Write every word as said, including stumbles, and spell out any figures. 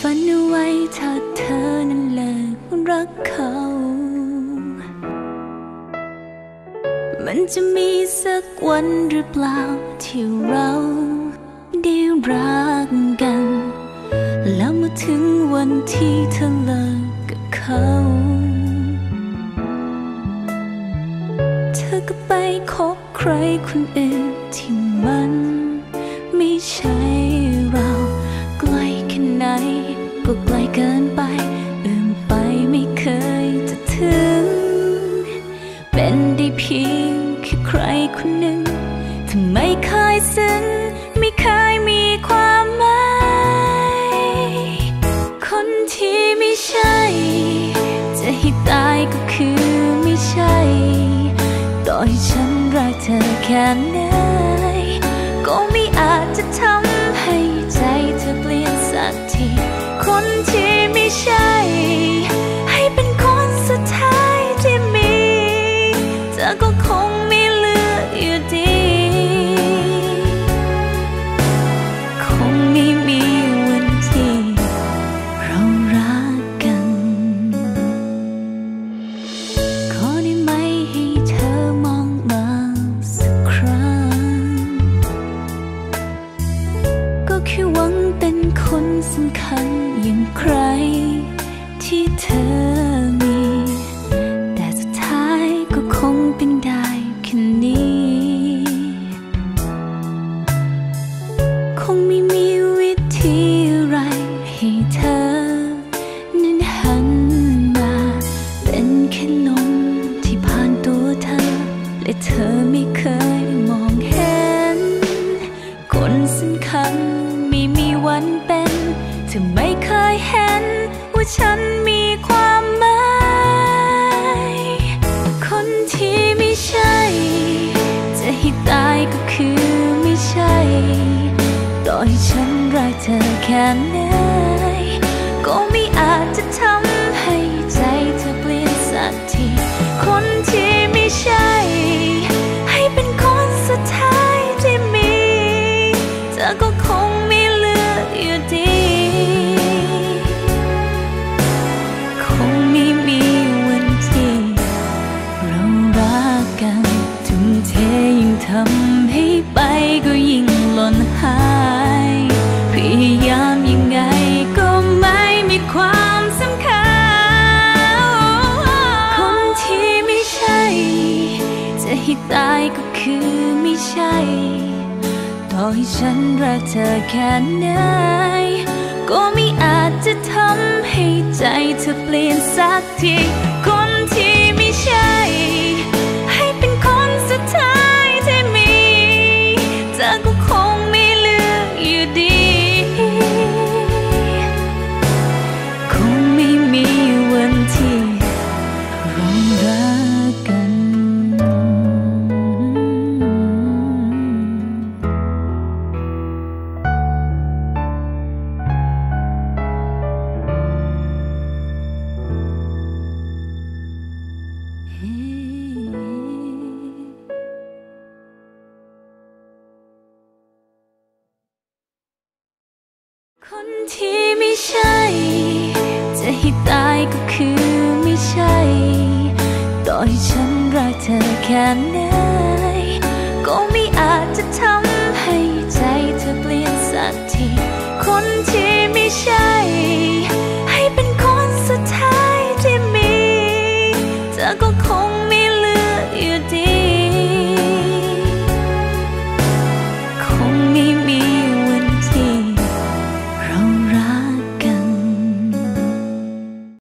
ฝันเอาไว้ถ้าเธอนั้นเลิกรักเขามันจะมีสักวันหรือเปล่าที่เราได้รักกันแล้วมาถึงวันที่เธอเลิกกับเขาเธอก็ไปคบใครคนอื่นที่มันไม่ใช่เราไกลแค่ไหนก็ไกลเกินไปเอื้อมไปไม่เคยจะถึงเป็นได้เพียงแค่ใครคนหนึ่งที่ไม่เคยซึ้งไม่เคยมีความหมายคนที่ไม่ใช่จะให้ตายก็คือไม่ใช่ต่อให้ฉันรักเธอแค่ไหนก็ไม่อาจจะทำให้ใจเธอเปลี่ยนสักทีคนที่ไม่ใช่ให้เป็นคนสุดท้ายที่มีเธอก็คงไม่เหลืออยู่ดีคงไม่มีวันที่เรารักกันขอได้ไหมให้เธอมองมาสักครั้งก็แค่หวังเป็นคนสำคัญอย่างใครที่เธอมีแต่สุดท้ายก็คงเป็นได้แค่นี้คงไม่มีวิธีอะไรให้เธอนั้นหันมาเป็นแค่ลมที่ผ่านตัวเธอและเธอไม่เคยมองเห็นคนสำคัญไม่มีวันเป็นเธอไม่เคยเห็นว่าฉันมีความหมายคนที่ไม่ใช่จะให้ตายก็คือไม่ใช่ต่อให้ฉันรักเธอแค่ไหนก็ไม่อาจจะทำให้ใจเธอเปลี่ยนสักทีคนที่ไม่ใช่ให้เป็นคนสุดท้ายที่มีเธอก็คงไม่เหลืออยู่ดีคงไม่มีวันที่เรารักกันทุ่มเทยิ่งทำให้ไปก็ยิ่งหล่นหายพยายามยังไงก็ไม่มีความสำคัญคนที่ไม่ใช่จะให้ตายก็คือไม่ใช่ต่อให้ฉันรักเธอแค่ไหนก็ไม่อาจจะทำให้ใจเธอเปลี่ยนสักทีคนที่ไม่ใช่ให้เป็นคนสุดท้ายที่มีเธอก็คงไม่เหลืออยู่ดีคงไม่มีวันที่เรารักกันคนที่ไม่ใช่จะให้ตายก็คือไม่ใช่ต่อให้ฉันรักเธอแค่ไหนก็ไม่